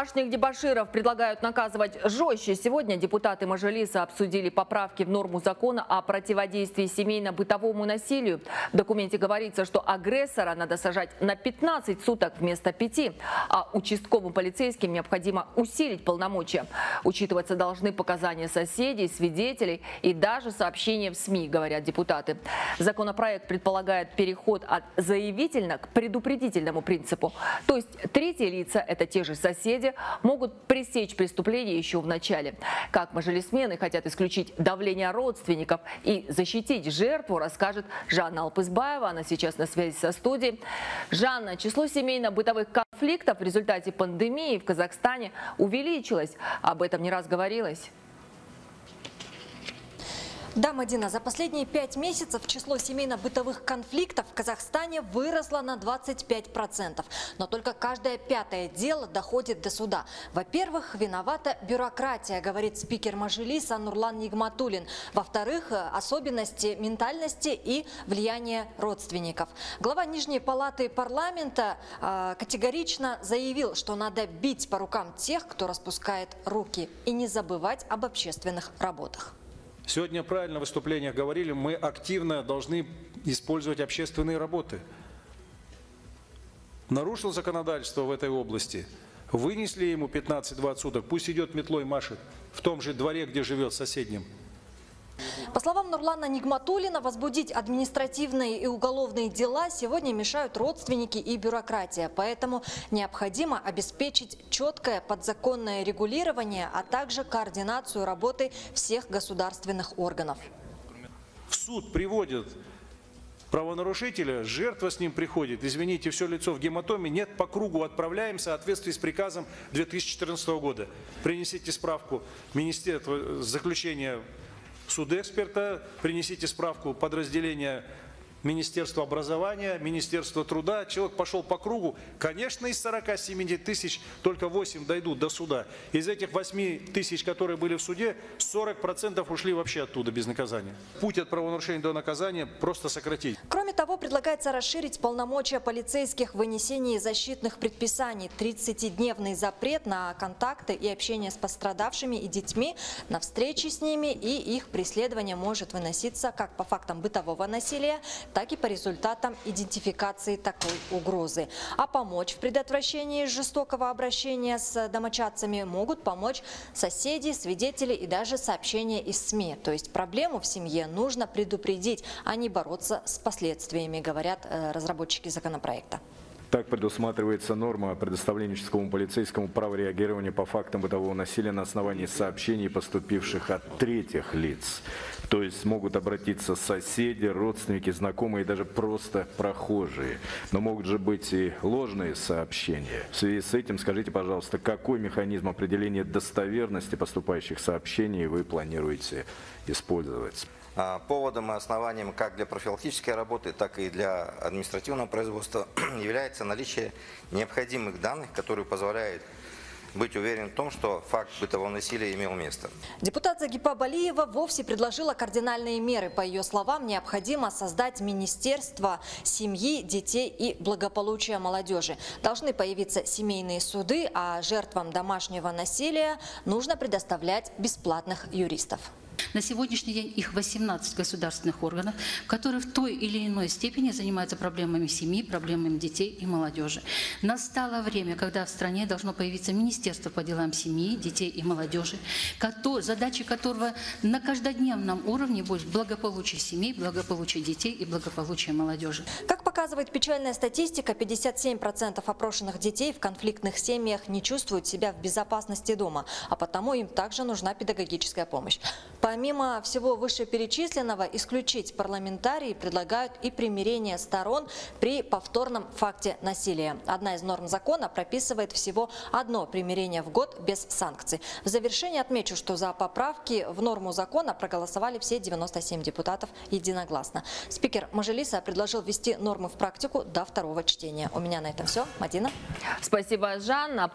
Домашних дебоширов предлагают наказывать жестче. Сегодня депутаты Мажилиса обсудили поправки в норму закона о противодействии семейно-бытовому насилию. В документе говорится, что агрессора надо сажать на 15 суток вместо 5, а участковым полицейским необходимо усилить полномочия. Учитываться должны показания соседей, свидетелей и даже сообщения в СМИ, говорят депутаты. Законопроект предполагает переход от заявительно к предупредительному принципу. То есть третьи лица, это те же соседи, могут пресечь преступление еще в начале. Как мажилисмены хотят исключить давление родственников и защитить жертву, расскажет Жанна Алпысбаева. Она сейчас на связи со студией. Жанна, число семейно-бытовых конфликтов в результате пандемии в Казахстане увеличилось. Об этом не раз говорилось. Да, Мадина, за последние 5 месяцев число семейно-бытовых конфликтов в Казахстане выросло на 25%. Но только каждое 5-е дело доходит до суда. Во-первых, виновата бюрократия, говорит спикер Мажилиса Нурлан Нигматулин. Во-вторых, особенности ментальности и влияние родственников. Глава Нижней палаты парламента категорично заявил, что надо бить по рукам тех, кто распускает руки, и не забывать об общественных работах. Сегодня правильно в выступлениях говорили, мы активно должны использовать общественные работы. Нарушил законодательство в этой области, вынесли ему 15-20 суток, пусть идет метлой машет в том же дворе, где живет, соседнем. По словам Нурлана Нигматуллина, возбудить административные и уголовные дела сегодня мешают родственники и бюрократия. Поэтому необходимо обеспечить четкое подзаконное регулирование, а также координацию работы всех государственных органов. В суд приводят правонарушителя, жертва с ним приходит, извините, все лицо в гематоме, нет, по кругу отправляем в соответствии с приказом 2014 года. Принесите справку, министерство, заключение судэксперта, принесите справку подразделения Министерства образования, Министерства труда. Человек пошел по кругу. Конечно, из 40-70 тысяч только 8 дойдут до суда. Из этих 8 тысяч, которые были в суде, 40% ушли вообще оттуда без наказания. Путь от правонарушения до наказания просто сократить. Кроме того, предлагается расширить полномочия полицейских в вынесении защитных предписаний. 30-дневный запрет на контакты и общение с пострадавшими и детьми, на встречи с ними, и их преследование может выноситься как по фактам бытового насилия, так и по результатам идентификации такой угрозы. А помочь в предотвращении жестокого обращения с домочадцами могут помочь соседи, свидетели и даже сообщения из СМИ. То есть проблему в семье нужно предупредить, а не бороться с последствиями, говорят разработчики законопроекта. Так предусматривается норма о предоставлении участковому полицейскому права реагирования по фактам бытового насилия на основании сообщений, поступивших от третьих лиц. То есть могут обратиться соседи, родственники, знакомые и даже просто прохожие. Но могут же быть и ложные сообщения. В связи с этим скажите, пожалуйста, какой механизм определения достоверности поступающих сообщений вы планируете использовать? Поводом и основанием как для профилактической работы, так и для административного производства является наличие необходимых данных, которые позволяют быть уверен в том, что факт бытового насилия имел место. Депутат Загипа Балиева вовсе предложила кардинальные меры. По ее словам, необходимо создать министерство семьи, детей и благополучия молодежи. Должны появиться семейные суды, а жертвам домашнего насилия нужно предоставлять бесплатных юристов. На сегодняшний день их 18 государственных органов, которые в той или иной степени занимаются проблемами семьи, проблемами детей и молодежи. Настало время, когда в стране должно появиться Министерство по делам семьи, детей и молодежи, задача которого на каждодневном уровне будет благополучие семей, благополучие детей и благополучие молодежи. Как показывает печальная статистика, 57% опрошенных детей в конфликтных семьях не чувствуют себя в безопасности дома, а потому им также нужна педагогическая помощь. Помимо всего вышеперечисленного, исключить парламентарии предлагают и примирение сторон при повторном факте насилия. Одна из норм закона прописывает всего одно примирение в год без санкций. В завершение отмечу, что за поправки в норму закона проголосовали все 97 депутатов единогласно. Спикер Мажилиса предложил ввести нормы в практику до 2-го чтения. У меня на этом все. Мадина. Спасибо, Жанна.